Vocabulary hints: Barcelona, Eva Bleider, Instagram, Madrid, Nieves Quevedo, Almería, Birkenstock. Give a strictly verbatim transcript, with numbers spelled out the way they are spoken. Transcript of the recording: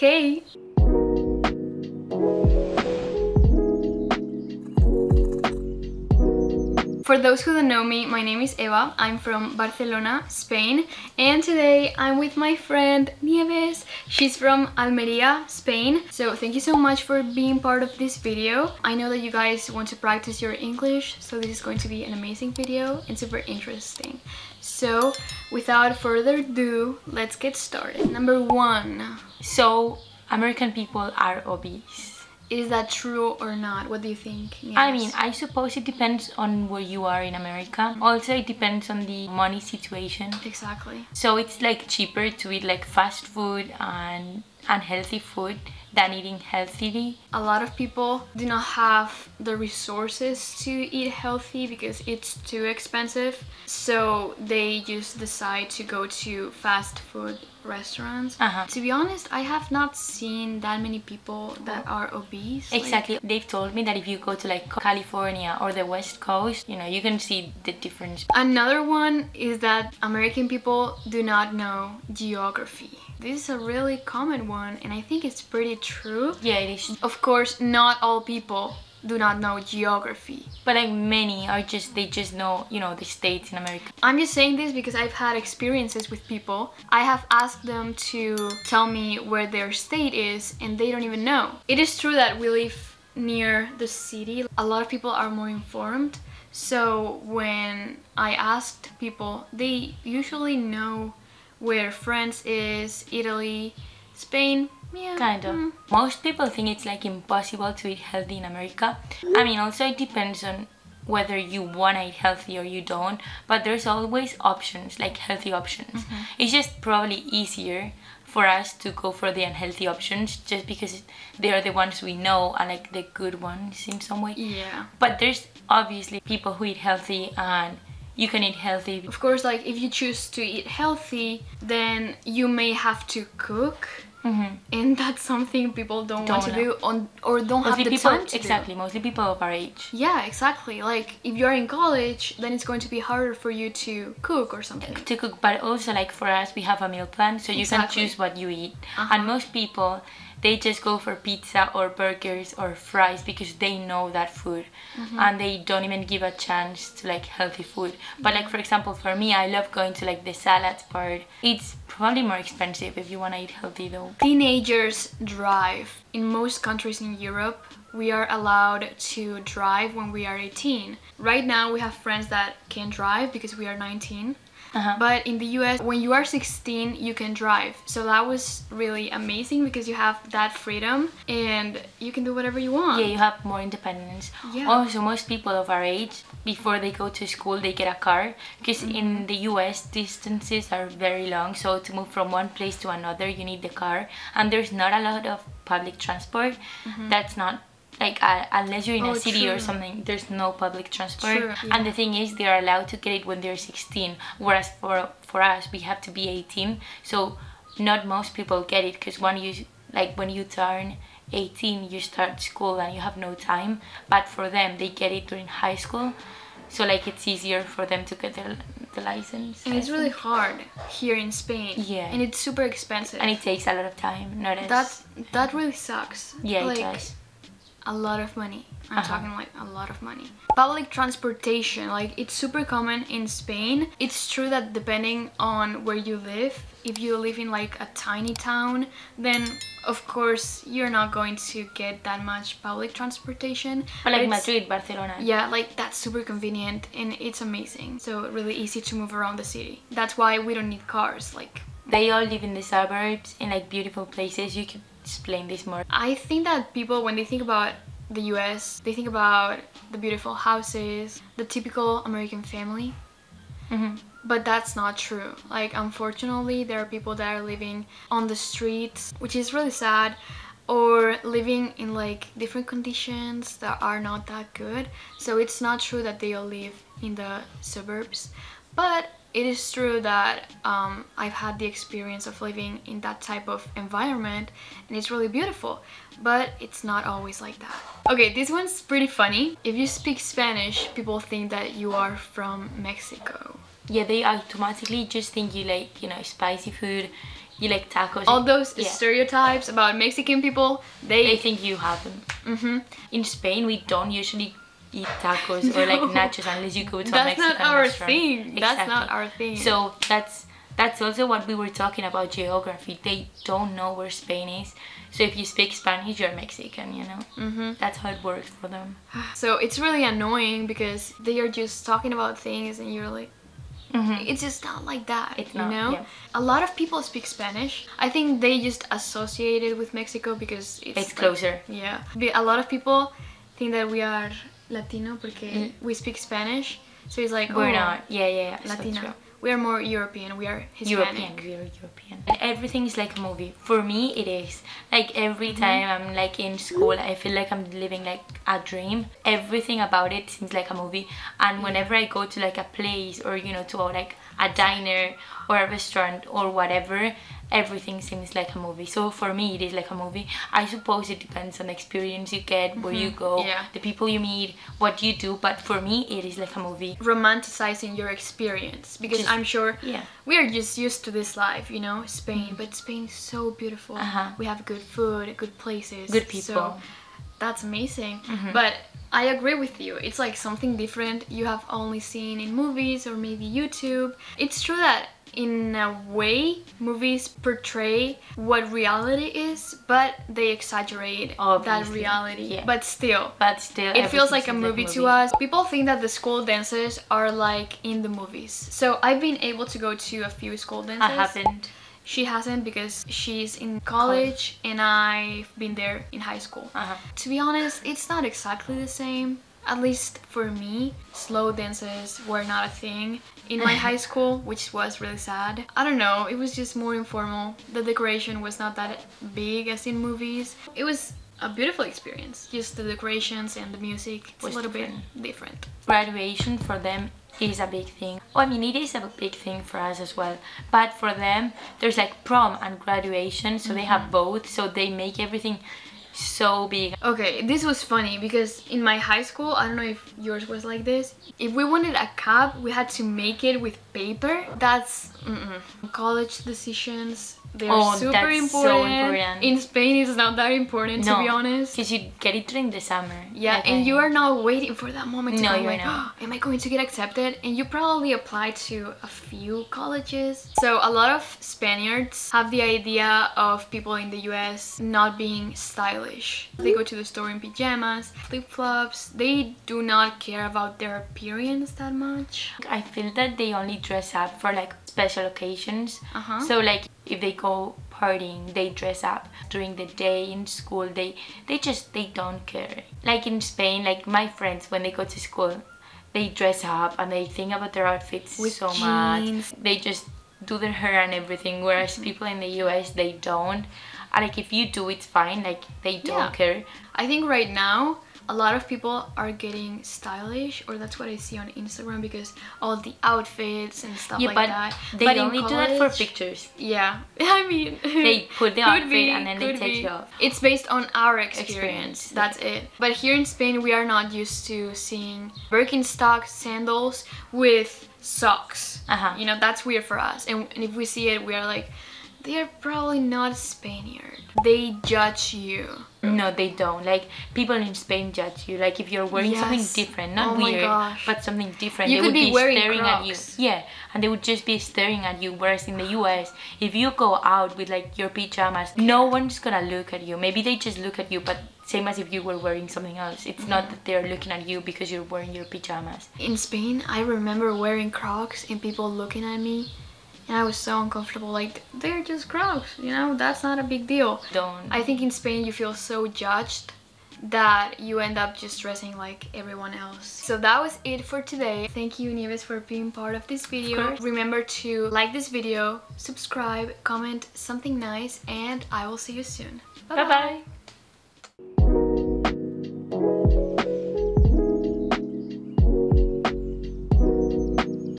Hey! For those who don't know me, my name is Eva, I'm from Barcelona, Spain, and today I'm with my friend Nieves. She's from Almería, Spain. So thank you so much for being part of this video. I know that you guys want to practice your English, so this is going to be an amazing video and super interesting. So without further ado, let's get started. Number one. So American people are obese. Is that true or not? What do you think? Yes. I mean, I suppose it depends on where you are in America. Also, it depends on the money situation. Exactly. So it's like cheaper to eat like fast food and unhealthy food than eating healthily. A lot of people do not have the resources to eat healthy because it's too expensive, so they just decide to go to fast food restaurants. Uh-huh. To be honest, I have not seen that many people that are obese. Exactly. Like, they've told me that if you go to like California or the West Coast, you know, you can see the difference. Another one is that American people do not know geography. This is a really common one, and I think it's pretty true. Yeah, it is. Of course, not all people do not know geography, but like many are just, they just know, you know, the states in America. I'm just saying this because I've had experiences with people. I have asked them to tell me where their state is and they don't even know. It is true that we live near the city. A lot of people are more informed. So when I asked people, they usually know where France is, Italy, Spain. Yeah. Kind of. Mm. Most people think it's like impossible to eat healthy in America. I mean, also it depends on whether you want to eat healthy or you don't, but there's always options, like healthy options. Mm-hmm. It's just probably easier for us to go for the unhealthy options just because they are the ones we know and like the good ones in some way. Yeah. But there's obviously people who eat healthy and you can eat healthy. Of course, like if you choose to eat healthy, then you may have to cook. Mm-hmm. And that's something people don't, don't want to know. do on, or don't mostly have the people, time to Exactly, do. Mostly people of our age. Yeah, exactly. Like, if you're in college, then it's going to be harder for you to cook or something. To cook, but also like for us, we have a meal plan, so you exactly. can choose what you eat. Uh-huh. And most people, they just go for pizza or burgers or fries because they know that food. Mm-hmm. And they don't even give a chance to like healthy food. But like, for example, for me, I love going to like the salads part. It's probably more expensive if you want to eat healthy though. Teenagers drive. In most countries in Europe, we are allowed to drive when we are eighteen. Right now we have friends that can drive because we are nineteen. Uh-huh. But in the U S, when you are sixteen, you can drive. So that was really amazing because you have that freedom and you can do whatever you want. Yeah, you have more independence. Yeah. Also, most people of our age, before they go to school, they get a car. Because mm-hmm. in the U S, distances are very long. So to move from one place to another, you need the car. And there's not a lot of public transport. Mm-hmm. That's not... Like, uh, unless you're in oh, a city true. or something, there's no public transport. True, yeah. And the thing is, they are allowed to get it when they're sixteen. Whereas for for us, we have to be eighteen. So not most people get it because when you like when you turn eighteen, you start school and you have no time. But for them, they get it during high school. So like it's easier for them to get their the license. And I it's think. really hard here in Spain. Yeah. And it's super expensive. And it takes a lot of time. Not as that that really sucks. Yeah, like, it does. A lot of money. I'm uh-huh. talking like a lot of money. Public transportation, like it's super common in Spain. It's true that depending on where you live, if you live in like a tiny town, then of course you're not going to get that much public transportation. But like Madrid, Barcelona. Yeah, like that's super convenient and it's amazing. So really easy to move around the city. That's why we don't need cars. Like they all live in the suburbs in like beautiful places. You could explain this more. I think that people, when they think about the U S, they think about the beautiful houses, the typical American family. Mm-hmm. But that's not true. Like, unfortunately, there are people that are living on the streets, which is really sad, or living in like different conditions that are not that good. So it's not true that they all live in the suburbs. But it is true that um, I've had the experience of living in that type of environment and it's really beautiful, but it's not always like that. Okay, this one's pretty funny. If you speak Spanish, people think that you are from Mexico. Yeah, they automatically just think you like, you know, spicy food, You like tacos. All those yeah. stereotypes about Mexican people, they... They think you have them. Mm-hmm. In Spain, we don't usually eat tacos no. or like nachos unless you go to that's a Mexican not our restaurant. Thing. Exactly. That's not our thing. So that's that's also what we were talking about, geography. They don't know where Spain is. So if you speak Spanish, you're Mexican, you know? Mm-hmm. That's how it works for them. So it's really annoying because they are just talking about things and you're like... Mm-hmm. It's just not like that, it's you not, know? Yeah. A lot of people speak Spanish. I think they just associate it with Mexico because it's... It's like, closer. Yeah. But a lot of people think that we are Latino porque mm. we speak Spanish. So it's like, We're oh, not. Yeah, yeah, yeah. Latino. So we are more European, we are Hispanic. European, we are European. And everything is like a movie. For me, it is. Like every mm-hmm. time I'm like in school, I feel like I'm living like a dream. Everything about it seems like a movie. And whenever I go to like a place or, you know, to like a diner or a restaurant or whatever, everything seems like a movie. So for me, it is like a movie. I suppose it depends on the experience you get, where mm-hmm. you go, yeah. the people you meet, what you do. But for me, it is like a movie. Romanticizing your experience, because just, I'm sure yeah. we are just used to this life, you know, Spain. Mm-hmm. But Spain is so beautiful. Uh-huh. We have good food, good places, good people. So that's amazing. Mm-hmm. But I agree with you. It's like something different you have only seen in movies or maybe YouTube. It's true that in a way, movies portray what reality is, but they exaggerate Obviously. that reality. Yeah. But still, but still, it feels like a movie, movie to us. People think that the school dances are like in the movies. So I've been able to go to a few school dances. I haven't. She hasn't because she's in college, college. and I've been there in high school. Uh-huh. To be honest, it's not exactly the same. At least for me, slow dances were not a thing in my high school, which was really sad. I don't know, it was just more informal. The decoration was not that big as in movies. It was a beautiful experience. Just the decorations and the music, it's a little bit different. Graduation for them is a big thing. Oh, I mean, it is a big thing for us as well. But for them, there's like prom and graduation, so mm-hmm. they have both, so they make everything so big. Okay, this was funny because in my high school, I don't know if yours was like this, if we wanted a cup, we had to make it with paper. That's mm-mm. college decisions. They're oh, super that's important. So important. In Spain, it's not that important, no, to be honest. Because you get it during the summer. Yeah, okay. And you are not waiting for that moment to no, come. Like, oh, am I going to get accepted? And you probably apply to a few colleges. So a lot of Spaniards have the idea of people in the U S not being stylish. They go to the store in pajamas, flip-flops. They do not care about their appearance that much. I feel that they only dress up for like special occasions. Uh-huh. So like, if they go partying, they dress up. During the day in school, they they just they don't care. Like in Spain, like my friends, when they go to school, they dress up and they think about their outfits with so jeans. much. They just do their hair and everything, whereas mm-hmm. people in the U S, they don't. And like if you do, it's fine. Like they don't yeah. care. I think right now a lot of people are getting stylish, or that's what I see on Instagram, because all the outfits and stuff yeah, like but that. They but only college, do that for pictures. Yeah, I mean... They put the outfit be, and then they be. take it off. It's based on our experience, experience. that's yeah. it. But here in Spain, we are not used to seeing Birkenstock sandals with socks. Uh-huh. You know, that's weird for us. And, and if we see it, we are like, they are probably not Spaniard. They judge you. No, they don't. Like, people in Spain judge you. Like, if you're wearing yes. something different, not oh weird, gosh. but something different, you they would be, be staring Crocs. at you. Yeah, and they would just be staring at you. Whereas in the U S, if you go out with like your pajamas, no one's gonna look at you. Maybe they just look at you, but same as if you were wearing something else. It's mm-hmm. not that they're looking at you because you're wearing your pajamas. In Spain, I remember wearing Crocs and people looking at me. And I was so uncomfortable, like, they're just Crocs, you know, that's not a big deal. Don't. I think in Spain you feel so judged that you end up just dressing like everyone else. So that was it for today. Thank you, Nieves, for being part of this video. Of Remember to like this video, subscribe, comment something nice, and I will see you soon. Bye-bye.